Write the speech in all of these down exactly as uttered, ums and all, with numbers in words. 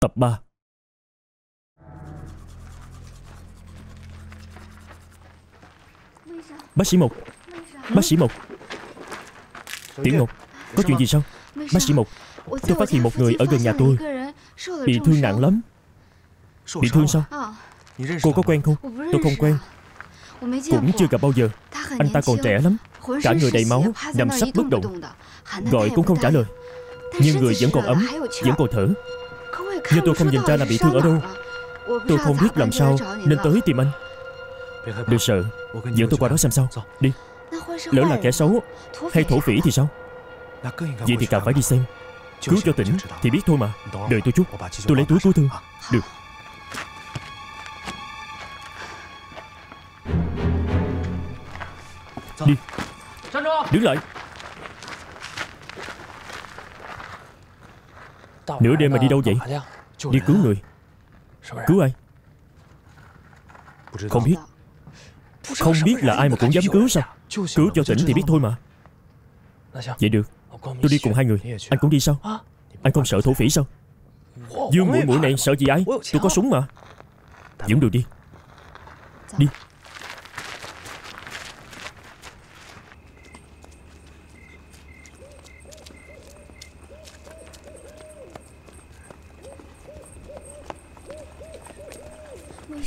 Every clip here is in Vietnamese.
Tập ba. Bác sĩ Mộc, bác sĩ Mộc, Tiểu Ngọc, có chuyện gì sao? Bác sĩ Mộc, tôi phát hiện một người ở gần nhà tôi bị thương nặng lắm. Bị thương sao? Cô có quen không? Tôi không quen, cũng chưa gặp bao giờ. Anh ta còn trẻ lắm, cả người đầy máu, nằm sắp bất động, gọi cũng không trả lời. Nhưng người vẫn còn ấm, vẫn còn thở. Nhưng tôi không nhìn ra là bị thương ở đâu. Tôi không biết làm sao nên tới tìm anh. Đừng sợ, dẫn tôi qua đó xem sao. Đi. Lỡ là kẻ xấu hay thổ phỉ thì sao? Vậy thì càng phải đi xem. Cứu cho tỉnh thì biết thôi mà. Đợi tôi chút, tôi lấy túi cứu thương. Được. Đi. Đứng lại. Nửa đêm mà đi đâu vậy? Đi cứu người. Cứu ai? Không biết. Không biết là ai mà cũng dám cứu sao? Cứu cho tỉnh thì biết thôi mà. Vậy được, tôi đi cùng hai người. Anh cũng đi sao? Anh không sợ thổ phỉ sao? Dương Mũi Mũi này sợ gì ai? Tôi có súng mà. Dũng được đi. Đi.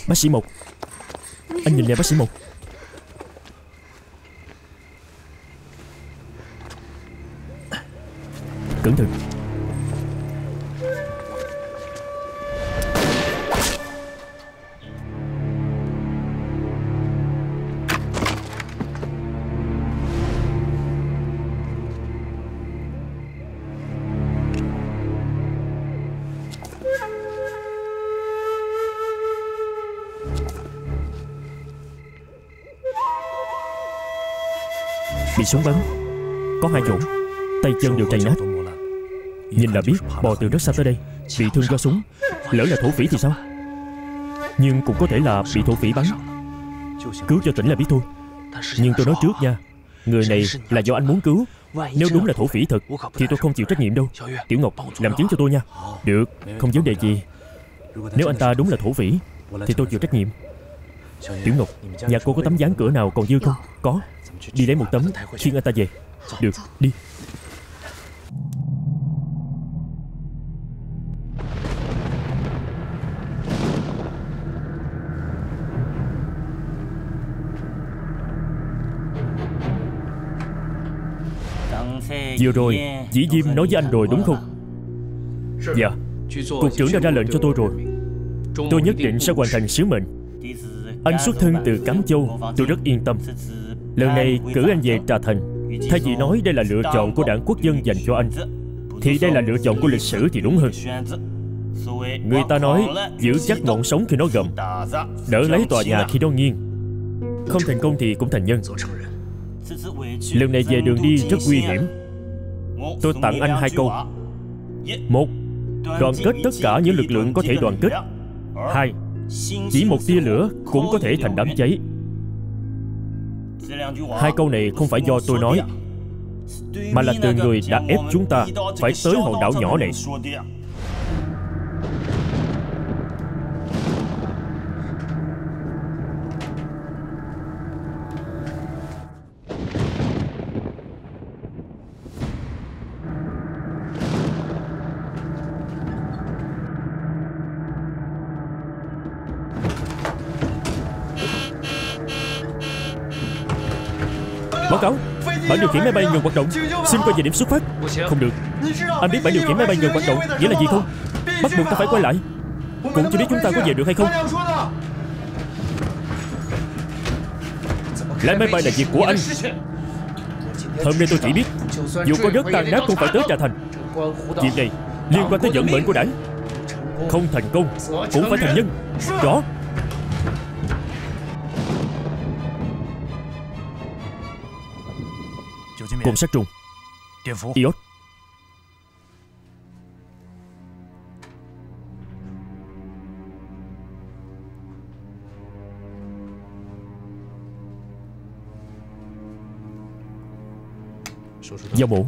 Bác sĩ Mộc, anh nhìn nè bác sĩ Mộc. Cẩn thận. Bị súng bắn, có hai chỗ, tay chân đều trầy nát. Nhìn là biết bò từ rất xa tới đây. Bị thương do súng, lỡ là thổ phỉ thì sao? Nhưng cũng có thể là bị thổ phỉ bắn. Cứu cho tỉnh là biết thôi. Nhưng tôi nói trước nha, người này là do anh muốn cứu. Nếu đúng là thổ phỉ thật thì tôi không chịu trách nhiệm đâu. Tiểu Ngọc, làm chứng cho tôi nha. Được, không vấn đề gì. Nếu anh ta đúng là thổ phỉ thì tôi chịu trách nhiệm. Tiểu Ngọc, nhà cô có tấm ván cửa nào còn dư không? Có. Đi lấy một tấm, khiêng anh ta về. Được, đi. Vừa rồi, Dĩ Diễm nói với anh rồi đúng không? Dạ, cục trưởng đã ra lệnh cho tôi rồi. Tôi nhất định sẽ hoàn thành sứ mệnh. Anh xuất thân từ Cám Châu, tôi rất yên tâm. Lần này cử anh về Trà Thành, thay vì nói đây là lựa chọn của Đảng Quốc dân dành cho anh, thì đây là lựa chọn của lịch sử thì đúng hơn. Người ta nói giữ chắc ngọn sống khi nó gầm, đỡ lấy tòa nhà khi nó nghiêng. Không thành công thì cũng thành nhân. Lần này về đường đi rất nguy hiểm. Tôi tặng anh hai câu. Một, đoàn kết tất cả những lực lượng có thể đoàn kết. Hai, chỉ một tia lửa cũng có thể thành đám cháy. Hai câu này không phải do tôi nói, mà là từ người đã ép chúng ta phải tới hòn đảo nhỏ này. Bản điều khiển máy bay ngừng hoạt động, xin quay về điểm xuất phát. Không được. Anh biết bản điều khiển máy bay ngừng hoạt động nghĩa là gì không? Bắt buộc ta phải quay lại. Cũng chưa biết chúng ta có về được hay không. Lái máy bay là việc của anh. Hôm nay tôi chỉ biết, dù có đất tan nát cũng phải tới Trà Thành. Việc này liên quan tới vận mệnh của đảng. Không thành công cũng phải thành nhân. Rõ. Cùng sát trùng, iốt. Giao bộ.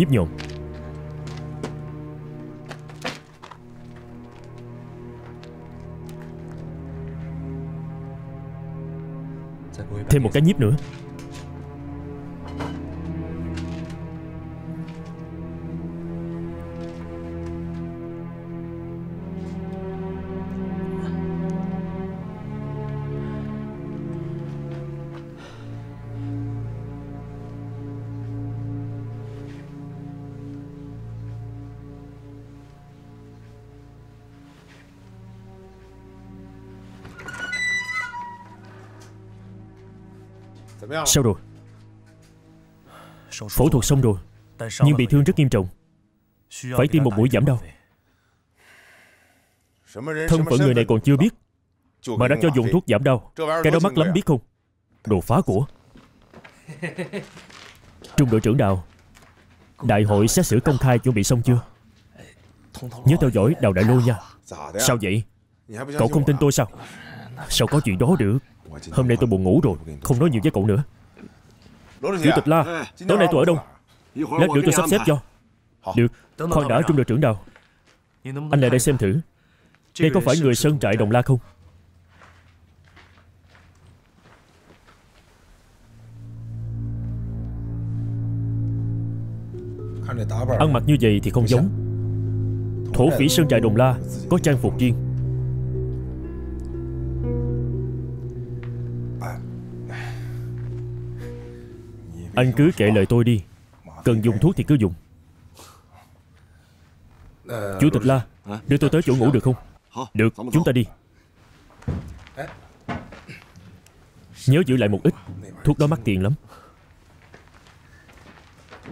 nhíp nhộn. Thêm một cái nhíp nữa. Sao rồi? Phẫu thuật xong rồi, nhưng bị thương rất nghiêm trọng, phải tiêm một mũi giảm đau. Thân phận người này còn chưa biết mà đã cho dùng thuốc giảm đau. Cái đó mắc lắm biết không? Đồ phá của. Trung đội trưởng Đào, đại hội xét xử công khai chuẩn bị xong chưa? Nhớ theo dõi Đào Đại Lô nha. Sao vậy? Cậu không tin tôi sao? Sao có chuyện đó được? Hôm nay tôi buồn ngủ rồi, không nói nhiều với cậu nữa. Chủ tịch La, tối nay tôi ở đâu? Lát nữa tôi sắp xếp cho. Được, khoan đã Trung đội trưởng Đào, anh lại đây xem thử. Đây có phải người Sơn Trại Đồng La không? Ăn mặc như vậy thì không giống. Thổ phỉ Sơn Trại Đồng La có trang phục riêng. Anh cứ kệ lời tôi đi, cần dùng thuốc thì cứ dùng. Chủ tịch La, đưa tôi tới chỗ ngủ được không? Được, chúng ta đi. Nhớ giữ lại một ít, thuốc đó mắc tiền lắm.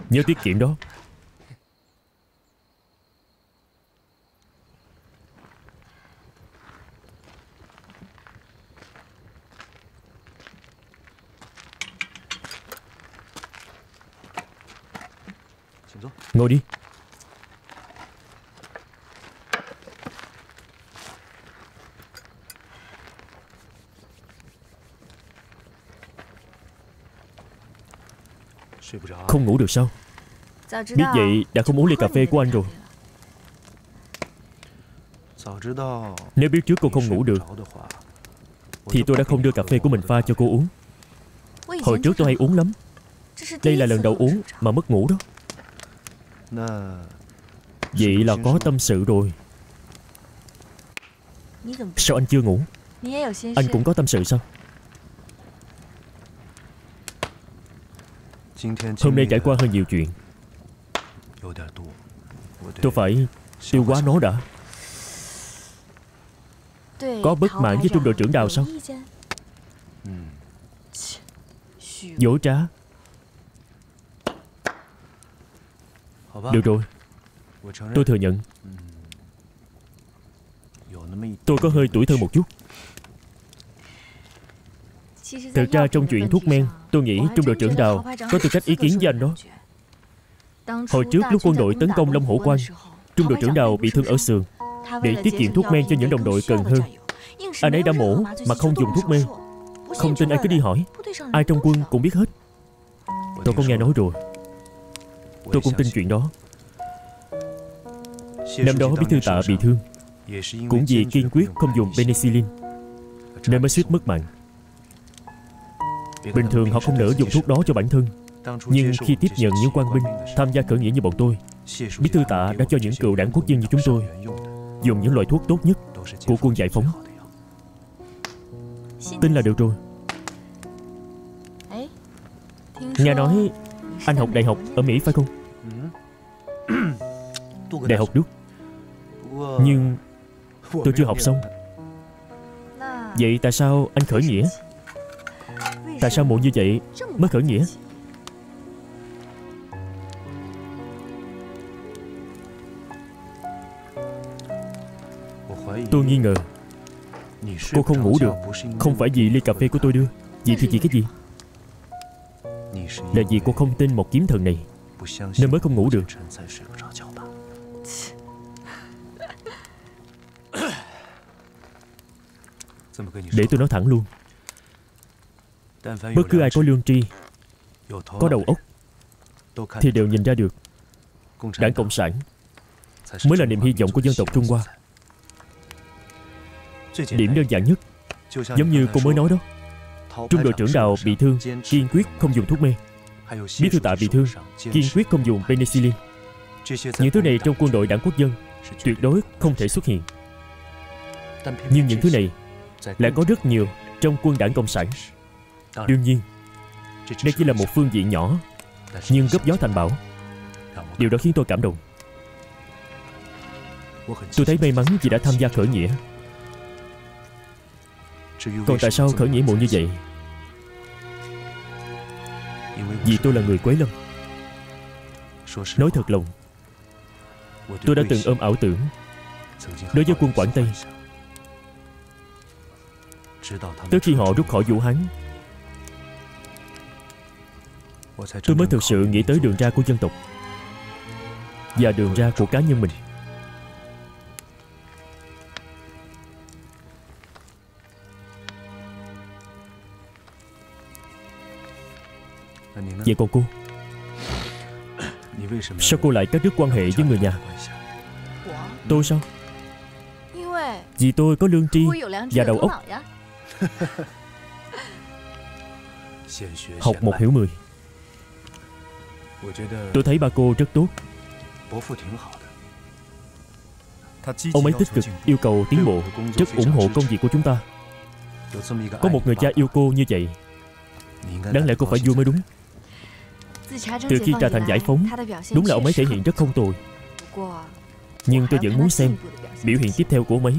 Nhớ tiết kiệm đó. Ngồi đi. Không ngủ được sao? Biết vậy đã không uống ly cà phê của anh rồi. Nếu biết trước cô không ngủ được thì tôi đã không đưa cà phê của mình pha cho cô uống. Hồi trước tôi hay uống lắm. Đây là lần đầu uống mà mất ngủ đó. Vậy là có tâm sự rồi. Sao anh chưa ngủ? Anh cũng có tâm sự sao? Hôm nay trải qua hơi nhiều chuyện, tôi phải tiêu hóa nó đã. Có bất mãn với Trung đội trưởng Đào sao? Dối trá. Được rồi, tôi thừa nhận tôi có hơi tủi thân một chút. Thực ra trong chuyện thuốc men, tôi nghĩ Trung đội trưởng Đào có tư cách ý kiến với anh đó. Hồi trước lúc quân đội tấn công Long Hổ Quan, Trung đội trưởng Đào bị thương ở sườn. Để tiết kiệm thuốc men cho những đồng đội cần hơn, anh ấy đã mổ mà không dùng thuốc men. Không tin anh cứ đi hỏi, ai trong quân cũng biết hết. Tôi có nghe nói rồi, tôi cũng tin chuyện đó. Năm đó Bí Thư Tạ bị thương cũng vì kiên quyết không dùng penicillin nên mới suýt mất mạng. Bình thường họ không nỡ dùng thuốc đó cho bản thân, nhưng khi tiếp nhận những quan binh tham gia khởi nghĩa như bọn tôi, Bí Thư Tạ đã cho những cựu đảng quốc dân như chúng tôi dùng những loại thuốc tốt nhất của quân giải phóng. Tin là được rồi. Nghe nói anh học đại học ở Mỹ phải không? Đại học Đức. Nhưng tôi chưa học xong. Vậy tại sao anh khởi nghĩa? Tại sao muộn như vậy mới khởi nghĩa? Tôi nghi ngờ cô không ngủ được không phải vì ly cà phê của tôi đưa. Vì thì chỉ cái gì? Là vì cô không tin một kiếm thần này nên mới không ngủ được. Để tôi nói thẳng luôn, bất cứ ai có lương tri, có đầu óc thì đều nhìn ra được Đảng Cộng sản mới là niềm hy vọng của dân tộc Trung Hoa. Điểm đơn giản nhất, giống như cô mới nói đó, Trung đội trưởng Đào bị thương, kiên quyết không dùng thuốc mê. Bí thư Tạ bị thương, kiên quyết không dùng penicillin. Những thứ này trong quân đội Đảng Quốc dân tuyệt đối không thể xuất hiện. Nhưng những thứ này lại có rất nhiều trong quân Đảng Cộng sản. Đương nhiên, đây chỉ là một phương diện nhỏ, nhưng góp gió thành bão. Điều đó khiến tôi cảm động. Tôi thấy may mắn vì đã tham gia khởi nghĩa. Còn tại sao khởi nghĩa muộn như vậy? Vì tôi là người Quế Lâm. Nói thật lòng, tôi đã từng ôm ảo tưởng đối với quân Quảng Tây. Tới khi họ rút khỏi Vũ Hán, tôi mới thực sự nghĩ tới đường ra của dân tộc và đường ra của cá nhân mình. Vậy còn cô, sao cô lại cắt đứt quan hệ với người nhà? Tôi sao? Vì tôi có lương tri và đầu óc. Học một hiểu mười. Tôi thấy ba cô rất tốt. Ông ấy tích cực yêu cầu tiến bộ, rất ủng hộ công việc của chúng ta. Có một người cha yêu cô như vậy, đáng lẽ cô phải vui mới đúng. Từ khi Trà Thành giải phóng, đúng là ông ấy thể hiện rất không tồi. Nhưng tôi vẫn muốn xem biểu hiện tiếp theo của ông ấy.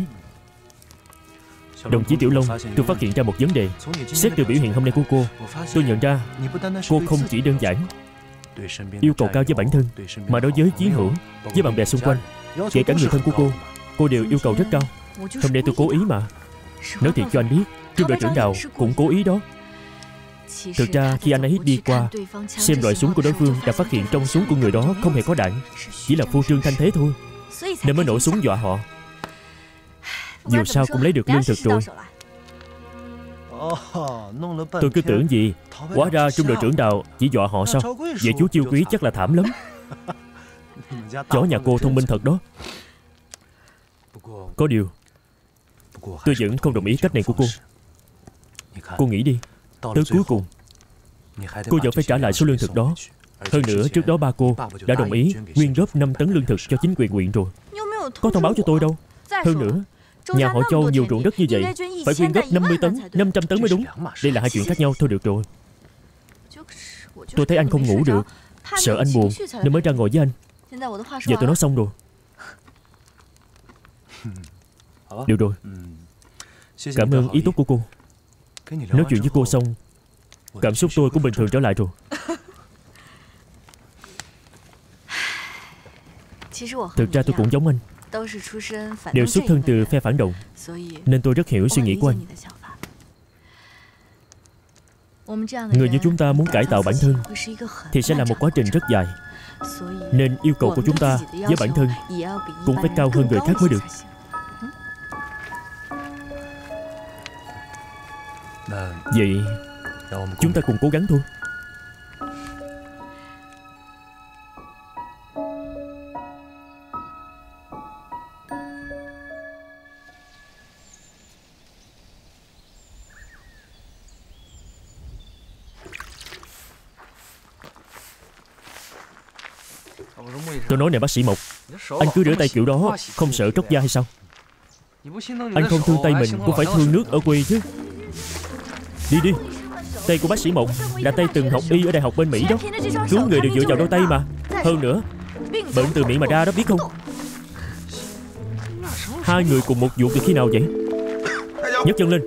Đồng chí Tiểu Long, tôi phát hiện ra một vấn đề. Xét từ biểu hiện hôm nay của cô, tôi nhận ra cô không chỉ đơn giản yêu cầu cao với bản thân, mà đối với chiến hữu, với bạn bè xung quanh, kể cả người thân của cô, cô đều yêu cầu rất cao. Hôm nay tôi cố ý mà. Nói thiệt cho anh biết, Trung đội trưởng Đào cũng cố ý đó. Thực ra khi anh ấy đi qua xem loại súng của đối phương, đã phát hiện trong súng của người đó không hề có đạn, chỉ là phô trương thanh thế thôi, nên mới nổ súng dọa họ. Dù sao cũng lấy được lương thực rồi. Tôi cứ tưởng gì, hóa ra Trung đội trưởng Đào chỉ dọa họ sao? Vậy chú Chiêu Quý chắc là thảm lắm. Chó nhà cô thông minh thật đó. Có điều, tôi vẫn không đồng ý cách này của cô. Cô nghĩ đi, tới cuối cùng cô vẫn phải trả lại số lương thực đó. Hơn nữa, trước đó ba cô đã đồng ý nguyên góp năm tấn lương thực cho chính quyền huyện rồi. Có thông báo cho tôi đâu. Hơn nữa, nhà họ Châu nhiều ruộng đất như vậy, phải quyên góp năm mươi tấn, năm trăm tấn mới đúng. Đây là hai chuyện khác nhau. Thôi được rồi. Tôi thấy anh không ngủ được, sợ anh buồn nên mới ra ngồi với anh. Giờ tôi nói xong rồi. Được rồi. Cảm ơn ý tốt của cô. Nói chuyện với cô xong, cảm xúc tôi cũng bình thường trở lại rồi. Thực ra tôi cũng giống anh, đều xuất thân từ phe phản động, nên tôi rất hiểu suy nghĩ của anh. Người như chúng ta muốn cải tạo bản thân thì sẽ là một quá trình rất dài, nên yêu cầu của chúng ta với bản thân cũng phải cao hơn người khác mới được. Vậy chúng ta cùng cố gắng thôi. Tôi nói nè bác sĩ Mộc, anh cứ rửa tay kiểu đó không sợ tróc da hay sao? Anh không thương tay mình cũng phải thương nước ở quê chứ. Đi đi. Tay của bác sĩ Mộc là tay từng học y ở đại học bên Mỹ đó. Cứu người đều dựa vào đôi tay mà. Hơn nữa, bệnh từ miệng mà ra đó biết không? Hai người cùng một vụ từ khi nào vậy? Nhấc chân lên.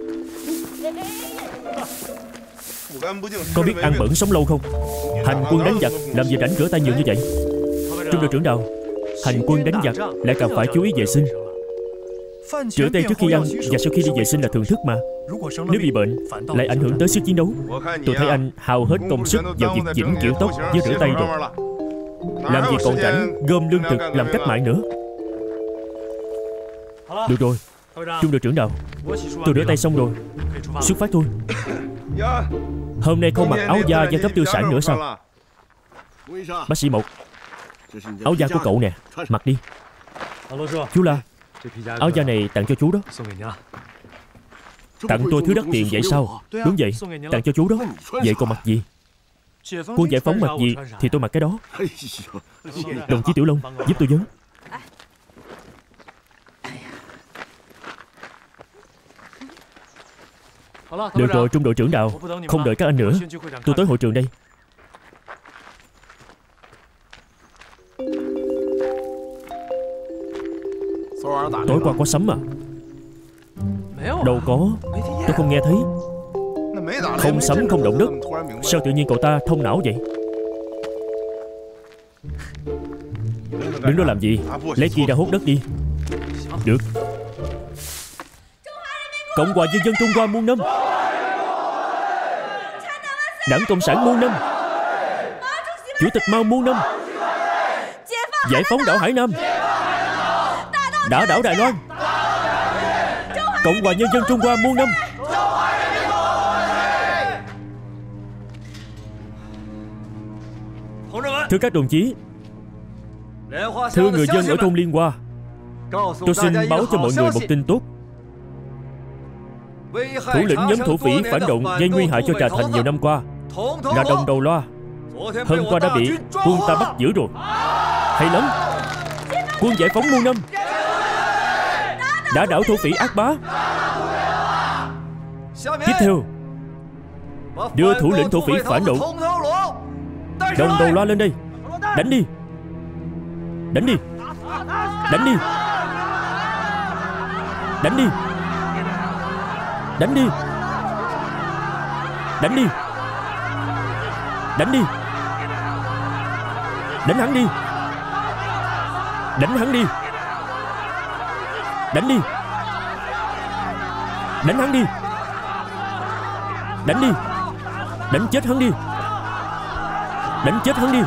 Có biết ăn bẩn sống lâu không? Hành quân đánh giặc làm gì rảnh rửa tay nhiều như vậy? Trung đội trưởng Đào, hành quân đánh giặc lại càng phải chú ý vệ sinh. Rửa tay trước khi ăn và sau khi đi vệ sinh là thường thức mà. Nếu bị bệnh lại ảnh hưởng tới sức chiến đấu. Tôi thấy anh hao hết công sức vào việc chỉnh kiểu tóc với rửa tay rồi. Làm gì còn rảnh gom lương thực làm cách mạng nữa. Được rồi, Trung đội trưởng Đào, tôi rửa tay xong rồi, xuất phát thôi. Hôm nay không mặc áo da giai cấp tư sản nữa sao? Bác sĩ Mộc, Áo da của cậu nè, mặc đi. Chú La, áo da này tặng cho chú đó. Tặng tôi thứ đắt tiền vậy sao? Đúng vậy, tặng cho chú đó. Vậy còn mặc gì? Quân giải phóng mặc gì thì tôi mặc cái đó. Đồng chí Tiểu Long, giúp tôi vấn. Được rồi, Trung đội trưởng Đào, không đợi các anh nữa, tôi tới hội trường đây. Tối qua có sấm à? Đâu có, tôi không nghe thấy. Không sấm không động đất, sao tự nhiên cậu ta thông não vậy? Đứng đó làm gì? Lấy kia ra hút đất đi. Được. Cộng hòa nhân dân Trung Hoa muôn năm, Đảng Cộng sản muôn năm, Chủ tịch Mao muôn năm, giải phóng đảo Hải Nam, đã đảo Đài Loan, Cộng hòa nhân dân Trung Hoa muôn năm. Thưa các đồng chí, thưa người dân ở thôn Liên Hoa, tôi xin báo cho mọi người một tin tốt. Thủ lĩnh nhóm thổ phỉ phản động gây nguy hại cho Trà Thành nhiều năm qua là Đồng Đầu Loa, hôm qua đã bị quân ta bắt giữ rồi. Hay lắm. Quân giải phóng muôn năm đã đảo thổ phỉ ác bá. Tiếp theo, đưa thủ lĩnh thổ phỉ phản động Đồng Đầu Loa lên đây. Đánh đi. Đánh đi. Đánh đi. Đánh đi. Đánh đi. Đánh đi. Đánh đi. Đánh hắn đi. Đánh hắn đi. Đánh đi. Đánh hắn đi. Đánh đi. Đánh chết hắn đi. Đánh chết hắn đi.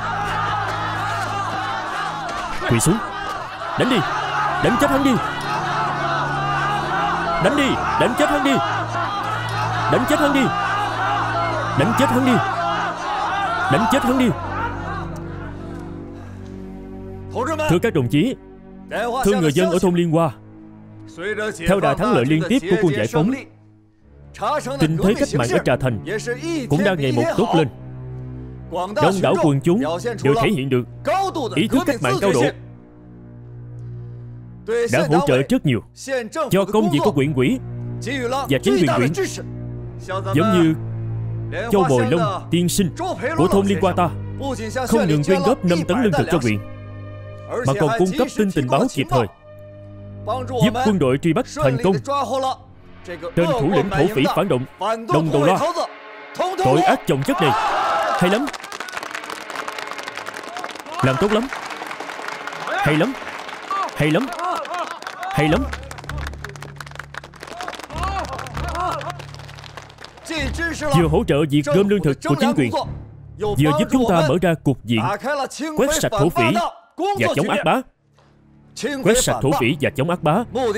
Quỳ xuống. Đánh đi. Đánh chết hắn đi. Đánh đi. Đánh chết hắn đi. Đánh chết hắn đi. Đánh chết hắn đi. Đánh chết hắn đi. Thưa các đồng chí, thưa người dân ở thôn Liên Hoa, theo đà thắng lợi liên tiếp của quân giải phóng, tình thế cách mạng ở Trà Thành cũng đang ngày một tốt lên. Đông đảo quần chúng đều thể hiện được ý thức cách mạng cao độ, đã hỗ trợ rất nhiều cho công việc của huyện ủy và chính quyền huyện, giống như Châu Bồi Long tiên sinh của thôn Liên Hoa ta không ngừng quyên góp năm tấn lương thực cho huyện, mà còn cung cấp tin tình báo kịp thời, giúp quân đội truy bắt thành công tên thủ lĩnh thổ phỉ phản động Đồng Đầu Loa, tội ác chồng chất này. Hay lắm. Làm tốt lắm. Hay lắm. Hay lắm. Hay lắm. Vừa hỗ trợ việc gom lương thực của chính quyền, vừa giúp chúng ta mở ra cục diện quét sạch thổ phỉ và chống ác bá. Quét sạch thổ phỉ và chống ác bá là mục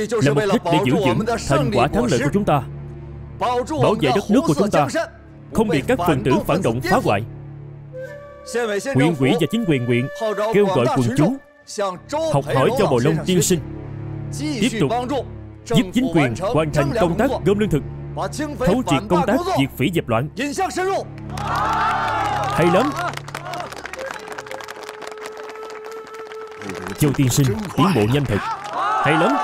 đích để giữ vững thành quả thắng lợi của chúng ta, bảo vệ đất nước của chúng ta không bị các phần tử phản động phá hoại. Huyện ủy và chính quyền huyện kêu gọi quần chúng học hỏi cho Bồi Long tiên sinh, tiếp tục giúp chính quyền hoàn thành công tác gom lương thực, thấu triệt công tác diệt phỉ dẹp loạn. Hay lắm. Châu tiên sinh tiến bộ nhanh thật. Hay lắm.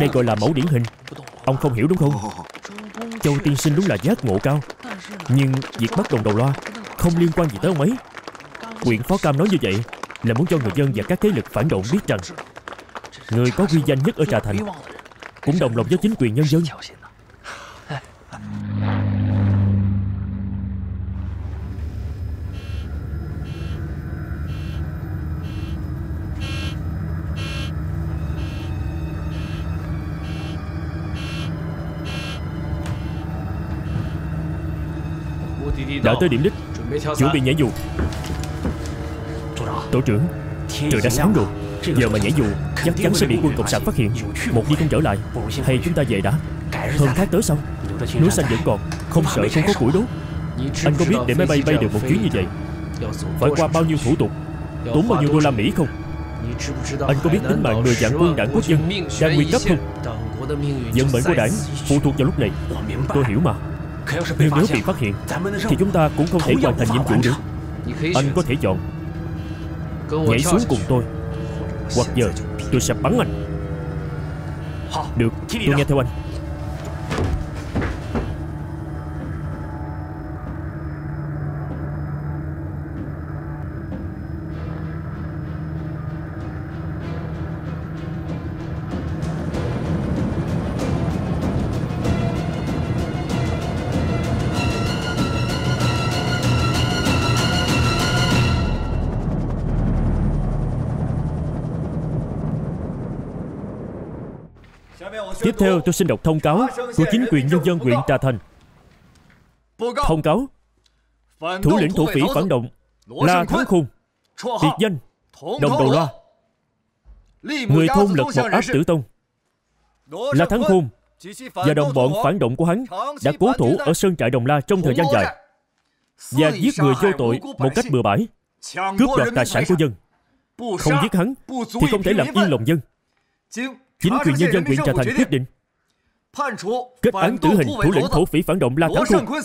Đây gọi là mẫu điển hình. Ông không hiểu đúng không? Châu tiên sinh đúng là giác ngộ cao. Nhưng việc bắt Đồng Đầu Loa không liên quan gì tới ông ấy. Huyện Phó Cam nói như vậy là muốn cho người dân và các thế lực phản động biết rằng người có uy danh nhất ở Trà Thành cũng đồng lòng với chính quyền nhân dân. Đã tới điểm đích, chuẩn bị nhảy dù. Tổ trưởng, trời đã sáng rồi, giờ mà nhảy dù chắc chắn sẽ bị quân Cộng sản phát hiện. Một đi không trở lại, hay chúng ta về đã. Hôm khác tới sau, núi xanh vẫn còn, không sợ không có củi đốt. Anh có biết để máy bay bay được một chuyến như vậy phải qua bao nhiêu thủ tục, tốn bao nhiêu đô la Mỹ không? Anh có biết tính mạng mười vạn quân đảng quốc dân đang nguy cấp không? Vận mệnh của đảng phụ thuộc vào lúc này. Tôi hiểu mà. Nhưng nếu bị phát hiện thì chúng ta cũng không thể hoàn thành nhiệm vụ được. Anh có thể chọn nhảy xuống cùng tôi, hoặc giờ tôi sẽ bắn anh. Được, tôi nghe theo anh. Tiếp theo tôi xin đọc thông cáo của chính quyền nhân dân huyện Trà Thành. Thông cáo: thủ lĩnh thổ phỉ phản động là Thắng Khung, biệt danh Đồng Đầu Loa, người thôn lật một áp tử tông. Là Thắng Khung và đồng bọn phản động của hắn đã cố thủ ở Sơn Trại Đồng La trong thời gian dài và giết người vô tội một cách bừa bãi, cướp đoạt tài sản của dân. Không giết hắn thì không thể làm yên lòng dân. Chính quyền nhân dân huyện Trà Thành quyết định kết án tử hình thủ lĩnh thổ phỉ phản động La Tán Côn,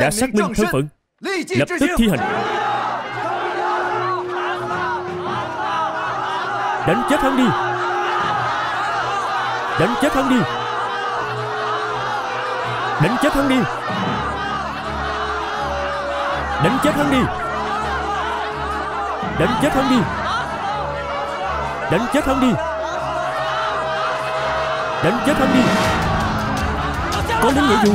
đã xác minh thân phận, lập tức thi hành, đánh chết hắn đi, đánh chết hắn đi, đánh chết hắn đi, đánh chết hắn đi, đánh chết hắn đi, đánh chết hắn đi, đánh chết hắn đi. Có lính nghĩa vụ,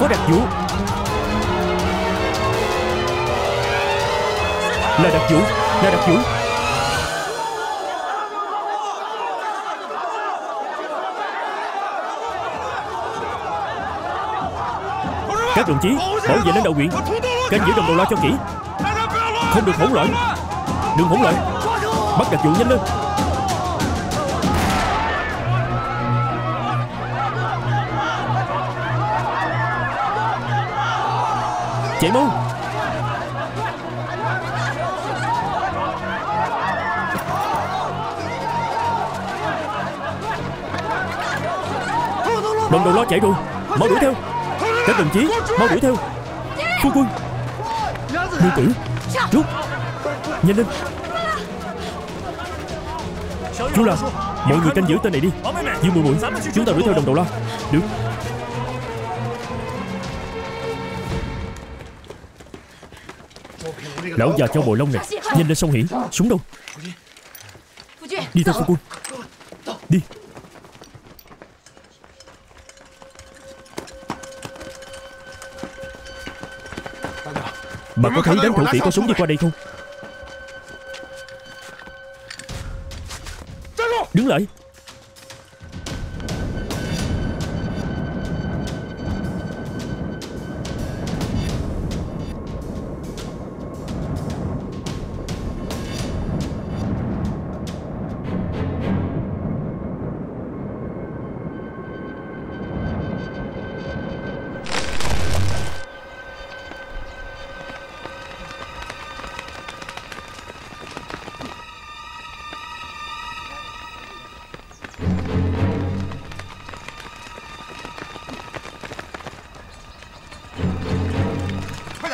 có đặc vụ, là đặc vụ, là đặc vụ. Các đồng chí bảo vệ lãnh đạo huyện, canh giữ Đồng Đầu Loa cho kỹ, không được hỗn loạn, đừng hỗn loạn, bắt đặc vụ nhanh lên. Chạy mau! Đồng Đầu Loa chạy rồi, mau đuổi theo. Các đồng chí, mau đuổi theo. Phu quân, nương tử, rút, nhanh lên. Chú La, mọi người canh giữ tên này đi. Dương Mùi Mùi, chúng ta đuổi theo Đồng Đầu Loa. Được. Lão già Châu Bồi Long này, nhanh lên Sông Hiển, súng đâu? Đi theo phu quân, đi. Bà có thấy đám thổ phỉ có súng đi qua đây không? Đứng lại.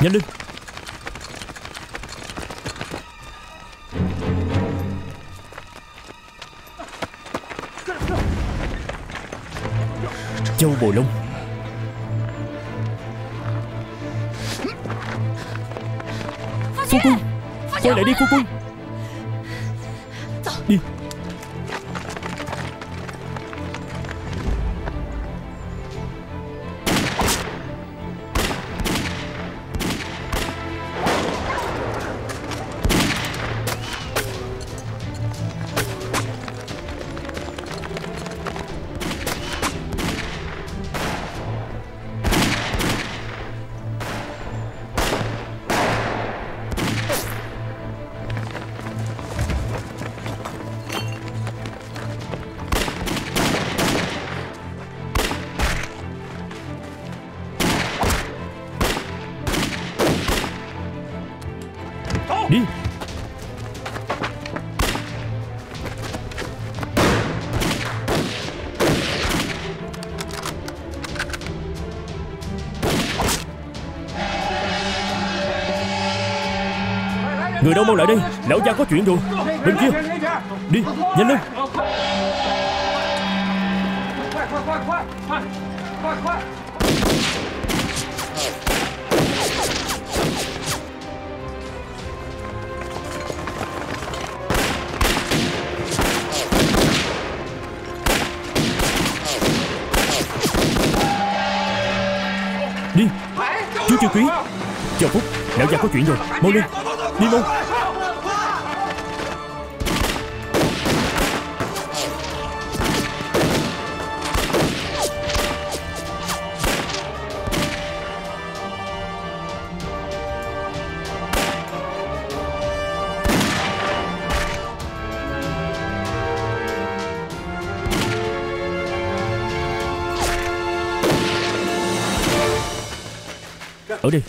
Nhanh lên. Châu Bồi Long, phu quân, quay lại đi phu quân. Đi. Đi. Người đâu mau lại đây, lão gia có chuyện rồi. Bên kia. Đi, nhanh lên. Đi. Chú Chưa Quý, chờ phút, lão gia có chuyện rồi, mau đi. Đi mau. Ở đây.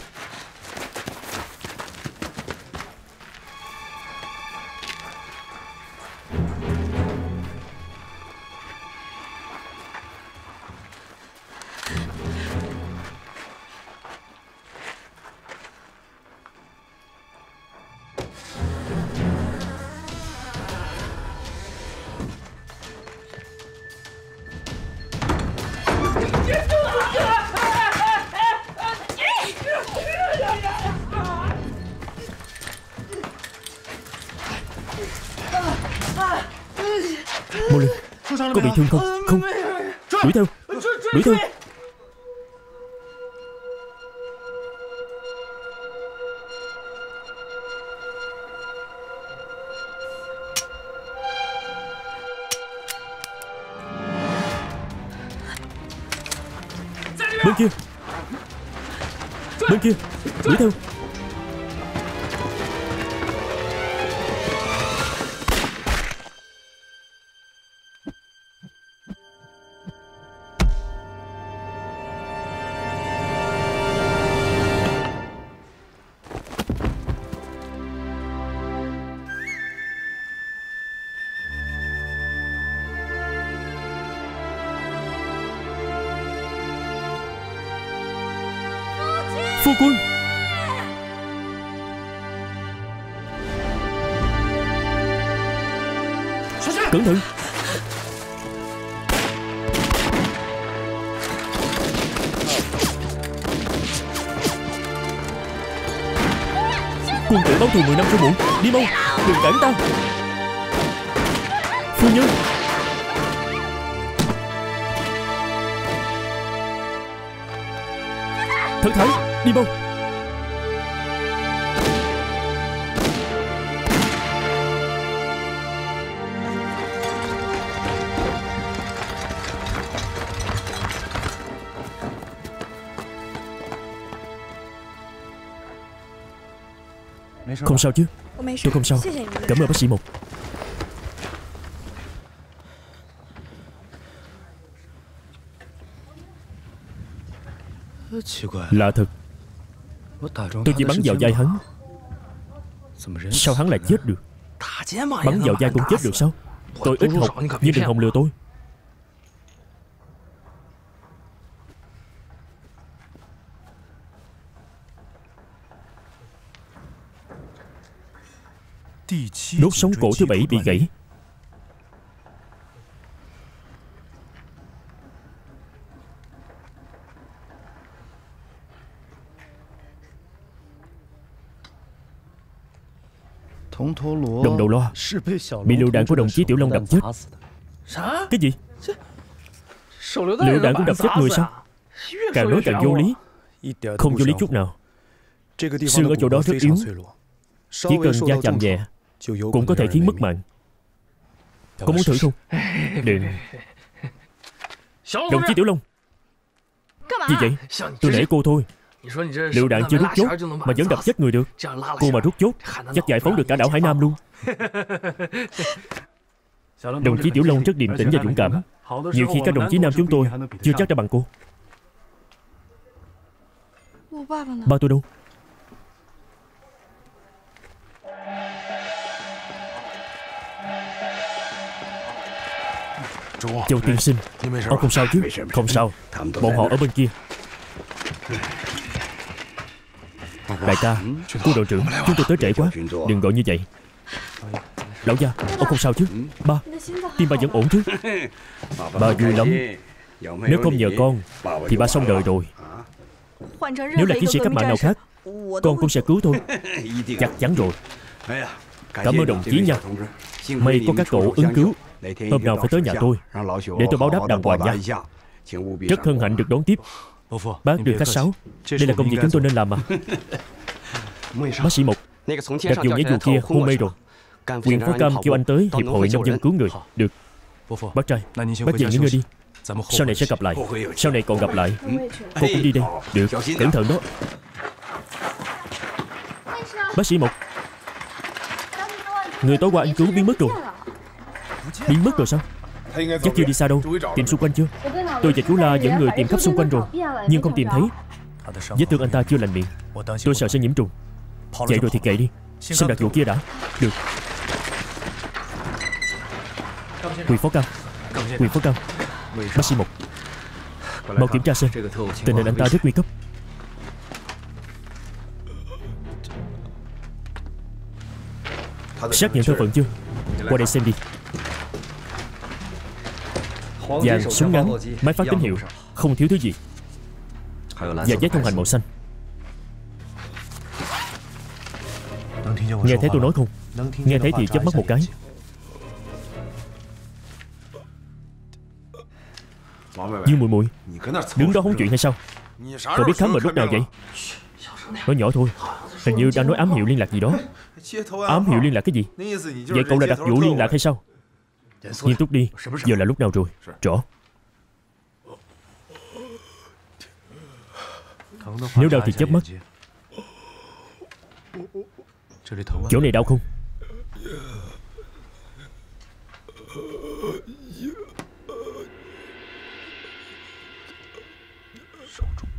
Có bị thương không? Không. Đuổi theo. Đuổi theo. Bên kia. Bên kia. Đuổi theo. Cẩn thận. Quân tử báo thù mười năm không muộn. Đi mau, đừng cản ta. Phu nhân. Thật thái, đi mau. Không sao chứ? Tôi không sao. Cảm ơn bác sĩ Mộc. Lạ thật, tôi chỉ bắn vào vai hắn, sao hắn lại chết được? Bắn vào vai cũng chết được sao? Tôi ít học, nhưng đừng hòng lừa tôi. Đốt sống cổ thứ bảy bị gãy. Đồng Đầu Loa bị lựu đạn của đồng chí Tiểu Long đập chết. Cái gì? Lựu đạn cũng đập chết người sao? Càng nói càng vô lý. Không vô lý chút nào. Xương ở chỗ đó rất yếu, chỉ cần da chạm nhẹ cũng có thể khiến mất mạng. Có muốn thử không? Đừng. Đồng chí Tiểu Long, gì vậy? Tôi nể cô thôi. Lựu đạn chưa rút chốt mà vẫn đập chết người được. Cô mà rút chốt chắc giải phóng được cả đảo Hải Nam luôn. Đồng chí Tiểu Long rất điềm tĩnh và dũng cảm. Nhiều khi các đồng chí nam chúng tôi chưa chắc đã bằng cô. Ba tôi đâu? Châu tiên sinh, ông không sao chứ? Không sao, bọn họ ở bên kia. Đại ca, Chu đội trưởng, chúng tôi tới trễ quá. Đừng gọi như vậy. Lão gia, ông không sao chứ? Ba, tim ba vẫn ổn chứ? Ba vui lắm. Nếu không nhờ con thì ba xong đời rồi. Nếu là chiến sĩ cách mạng nào khác, con cũng sẽ cứu thôi. Chắc chắn rồi. Cảm ơn đồng chí nha. May có các cậu ứng cứu. Hôm nào phải tới nhà tôi để tôi báo đáp đàng hoàng nha. Rất hân hạnh được đón tiếp. Bác đừng khách sáo. Đây là công việc chúng tôi nên làm mà. Bác sĩ Mộc, đặc vụ nhảy dù kia hôn mê rồi. Ủy viên Phó Cam kêu anh tới hiệp hội nông dân cứu người. Được. Bác trai, bác về nghỉ ngơi đi. Sau này sẽ gặp lại. Sau này còn gặp lại. Cô cũng đi đây. Được, cẩn thận đó. Bác sĩ Mộc, người tối qua anh cứu biến mất rồi. Biến mất rồi sao? Chắc chưa đi xa đâu. Tìm xung quanh chưa? Tôi và chú La dẫn người tìm khắp xung quanh rồi, nhưng không tìm thấy. Vết thương anh ta chưa lành miệng, tôi sợ sẽ nhiễm trùng. Vậy rồi thì kệ đi. Xem đặc vụ kia đã. Được. Quỳ Phó Cao, Quỳ Phó Cao, bác sĩ Mộc, mau kiểm tra xem. Tình hình anh ta rất nguy cấp. Xác nhận thân phận chưa? Qua đây xem đi. Vàng, súng ngắn, máy phát tín hiệu, không thiếu thứ gì. Và giấy thông hành màu xanh. Nghe thấy tôi nói không? Nghe thấy thì chớp mắt một cái. Dương Mùi Mùi, đứng đó hóng chuyện hay sao? Cậu biết khám bệnh lúc nào vậy? Nói nhỏ thôi. Hình như đang nói ám hiệu liên lạc gì đó. Ám hiệu liên lạc cái gì? Vậy cậu là đặc vụ liên lạc hay sao? Nghiêm túc đi, giờ là lúc nào rồi? Rõ. Nếu đau thì chớp mắt. Chỗ này đau không?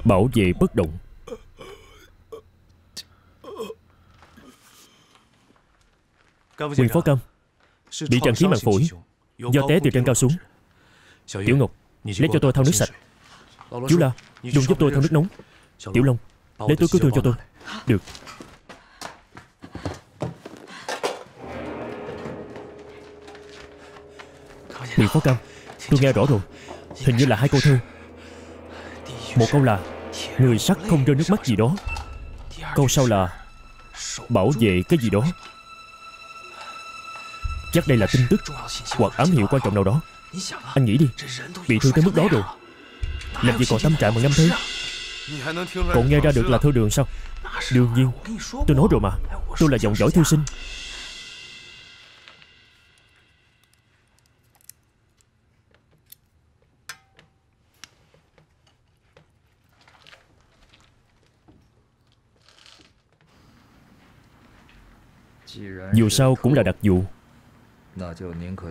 Bảo vệ bất động. Quỳ Phó Cam bị tràn khí màng phổi do té từ trên cao xuống. Tiểu Ngọc, lấy cho tôi thau nước sạch. Chú La, dùng giúp tôi thau nước nóng. Tiểu Long, lấy túi cứu thương cho tôi. Được. Quỳ Phó Cam, tôi nghe rõ rồi. Hình như là hai câu thơ. Một câu là người sắt không rơi nước mắt gì đó. Câu sau là bảo vệ cái gì đó. Chắc đây là tin tức hoặc ám hiệu quan trọng nào đó. Anh nghĩ đi, bị thương tới mức đó rồi, làm gì còn tâm trạng mà ngâm thế. Còn nghe ra được là thơ đường sao? Đương nhiên, tôi nói rồi mà, tôi là dòng dõi thư sinh. Dù sao cũng là đặc vụ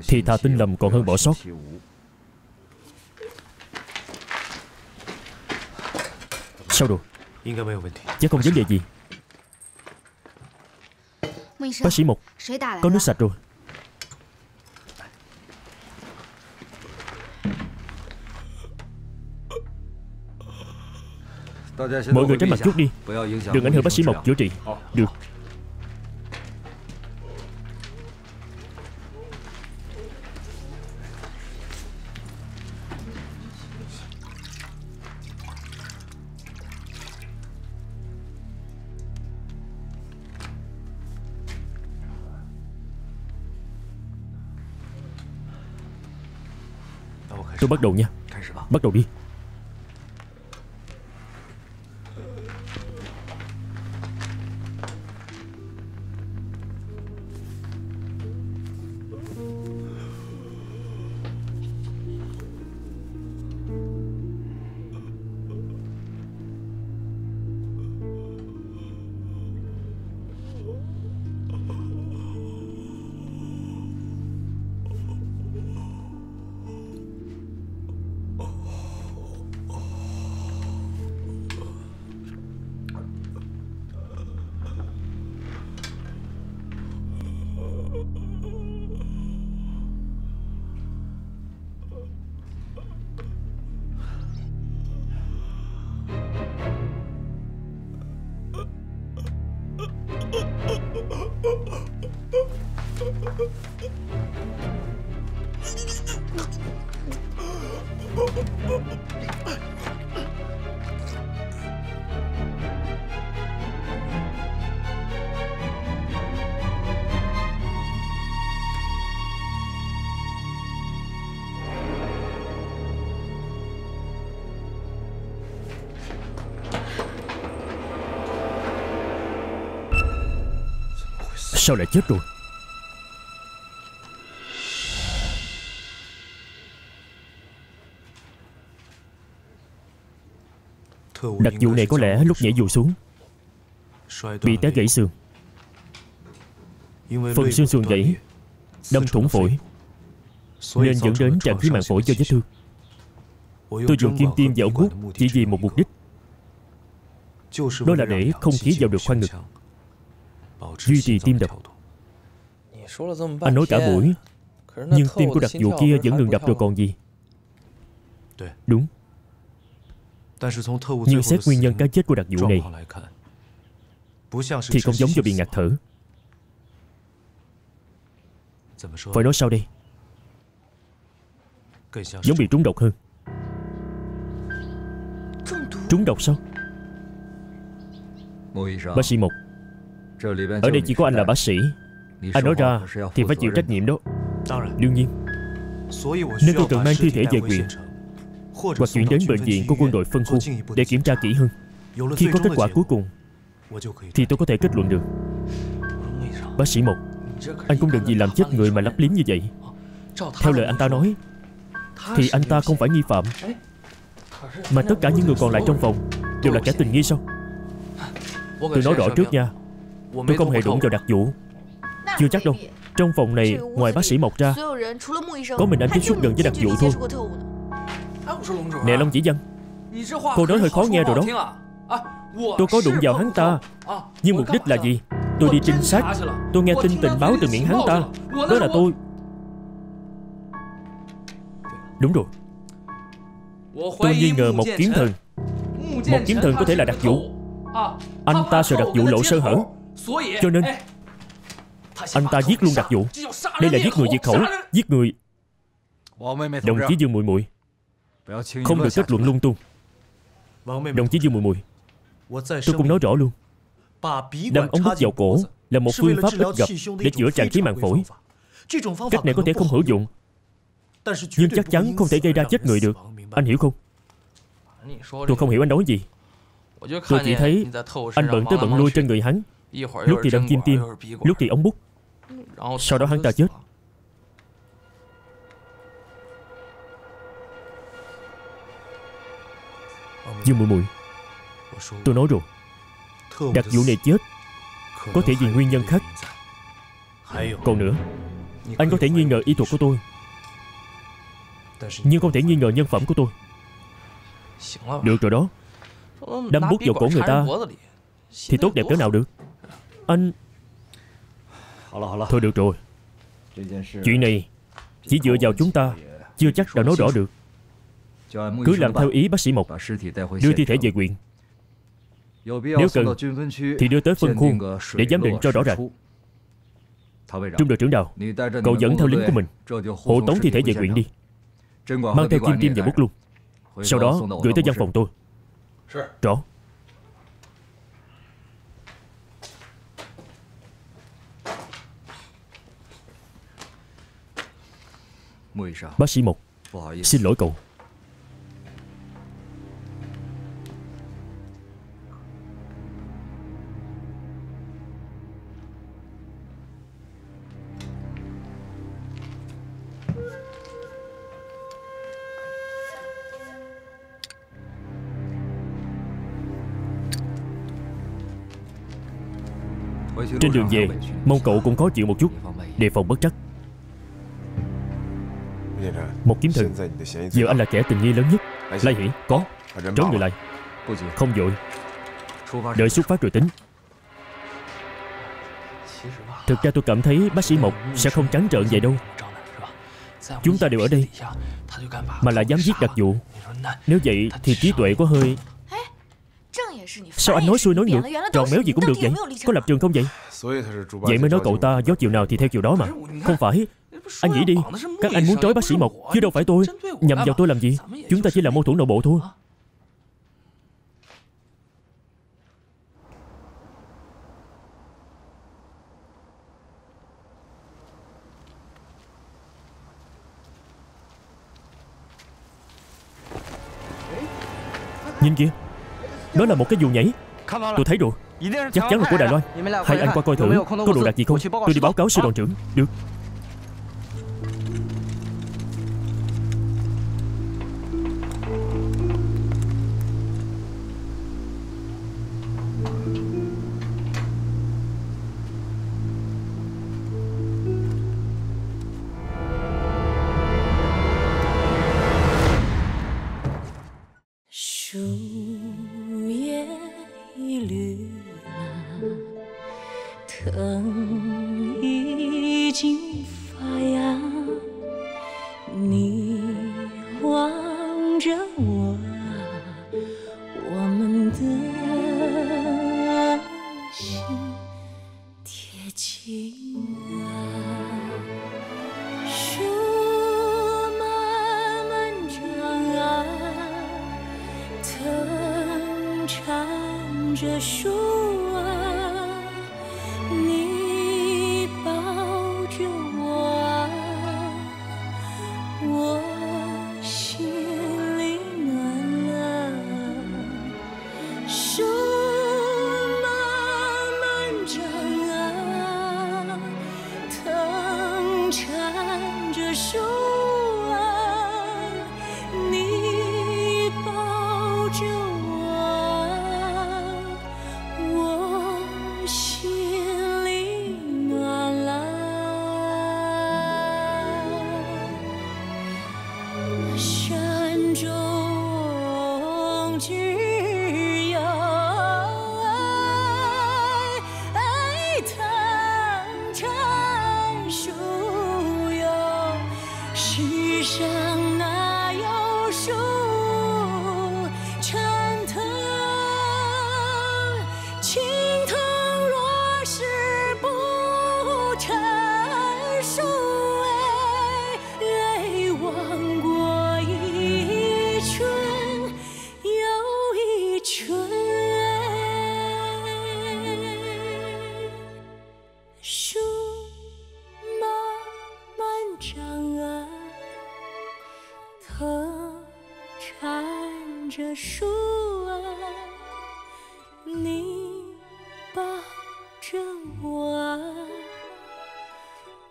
thì thà tin lầm còn hơn bỏ sót. Sao rồi? Chắc không vấn đề gì. Bác sĩ Mộc, có nước sạch rồi. Mọi người tránh mặt chút đi, đừng ảnh hưởng bác sĩ Mộc chữa trị. Được. Tôi bắt đầu nha. Bắt đầu đi. Sao lại chết rồi? Đặc vụ này có lẽ lúc nhảy dù xuống bị té gãy xương, phần xương sườn gãy, đâm thủng phổi, nên dẫn đến tràn khí màng phổi cho vết thương. Tôi dùng kim tiêm vào ống hút chỉ vì một mục đích, đó là để không khí vào được khoang ngực, duy trì tim đập. Anh nói cả buổi, nhưng tim của đặc vụ kia vẫn ngừng đập rồi còn gì. Đúng. Nhưng xét nguyên nhân cái chết của đặc vụ này thì không giống như bị ngạt thở. Phải nói sao đây? Giống bị trúng độc hơn. Trúng độc sao? Bác sĩ Mộc, ở đây chỉ có anh là bác sĩ, anh nói ra thì phải chịu trách nhiệm đó. Đương nhiên. Nên tôi cần mang thi thể về viện hoặc chuyển đến bệnh viện của quân đội phân khu để kiểm tra kỹ hơn. Khi có kết quả cuối cùng thì tôi có thể kết luận được. Bác sĩ Mộc, anh cũng đừng vì làm chết người mà lấp liếm như vậy. Theo lời anh ta nói thì anh ta không phải nghi phạm, mà tất cả những người còn lại trong phòng đều là kẻ tình nghi sao? Tôi nói rõ trước nha, tôi không hề đụng vào đặc vụ. Chưa chắc đâu. Trong phòng này ngoài bác sĩ Mộc ra, có mình anh tiếp xúc gần với đặc vụ thôi. Nè Long Chỉ Văn, cô nói hơi khó nghe rồi đó. Tôi có đụng vào hắn ta, nhưng mục đích là gì? Tôi đi trinh sát, tôi nghe tin tình báo từ miệng hắn ta. Đó là tôi. Đúng rồi. Tôi nghi ngờ một Kiến Thần. Một Kiến Thần có thể là đặc vụ. Anh ta sợ đặc vụ lộ sơ hở, cho nên anh ta giết luôn đặc vụ. Đây là giết người diệt khẩu. Giết người. Đồng chí Dương Mùi Mùi, không được kết luận lung tung. Đồng chí Dương Mùi Mùi, tôi cũng nói rõ luôn, đâm ống hút vào cổ là một phương pháp ít gặp để chữa tràn khí màng phổi. Cách này có thể không hữu dụng, nhưng chắc chắn không thể gây ra chết người được. Anh hiểu không? Tôi không hiểu anh nói gì. Tôi chỉ thấy anh bận tới bận lui trên người hắn, lúc thì đâm kim tiêm, lúc thì ống bút, sau đó hắn ta chết. Dương Mùi Mùi, tôi nói rồi, đặc vụ này chết có thể vì nguyên nhân khác. Còn nữa, anh có thể nghi ngờ y thuật của tôi, nhưng không thể nghi ngờ nhân phẩm của tôi. Được rồi đó. Đâm bút vào cổ người ta thì tốt đẹp cỡ nào được. Anh... Thôi được rồi. Chuyện này chỉ dựa vào chúng ta chưa chắc đã nói rõ được. Cứ làm theo ý bác sĩ Mộc, đưa thi thể về viện. Nếu cần thì đưa tới phân khu để giám định cho rõ ràng. Trung đội trưởng Đào, cậu dẫn theo lính của mình hộ tống thi thể về viện đi. Mang theo kim tiêm và bút luôn, sau đó gửi tới văn phòng tôi. Rõ. Bác sĩ Mộc, xin lỗi cậu. Trên đường về, mong cậu cũng khó chịu một chút, đề phòng bất trắc. Một Kiếm Thần, giờ anh là kẻ tình nghi lớn nhất. Lai Hỷ, có, trốn người lại. Không vội, đợi xuất phát rồi tính. Thực ra tôi cảm thấy bác sĩ Mộc sẽ không trắng trợn vậy đâu. Chúng ta đều ở đây, mà lại dám giết đặc vụ. Nếu vậy thì trí tuệ có hơi... Sao anh nói xuôi nói ngược, tròn méo gì cũng được vậy? Có lập trường không vậy? Vậy mới nói cậu ta gió chiều nào thì theo chiều đó mà. Không phải. Anh nghĩ đi, các anh muốn trói bác sĩ Mộc chứ đâu phải tôi. Nhằm vào tôi làm gì? Chúng ta chỉ là mâu thuẫn nội bộ thôi. Nhìn kìa, đó là một cái dù nhảy. Tôi thấy rồi. chắc chắn là của Đài Loan. Hai anh qua coi thử có đồ đạc gì không, tôi đi báo cáo sư đoàn trưởng. Được.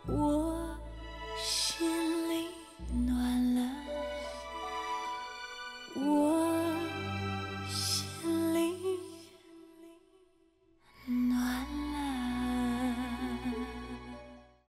Wow.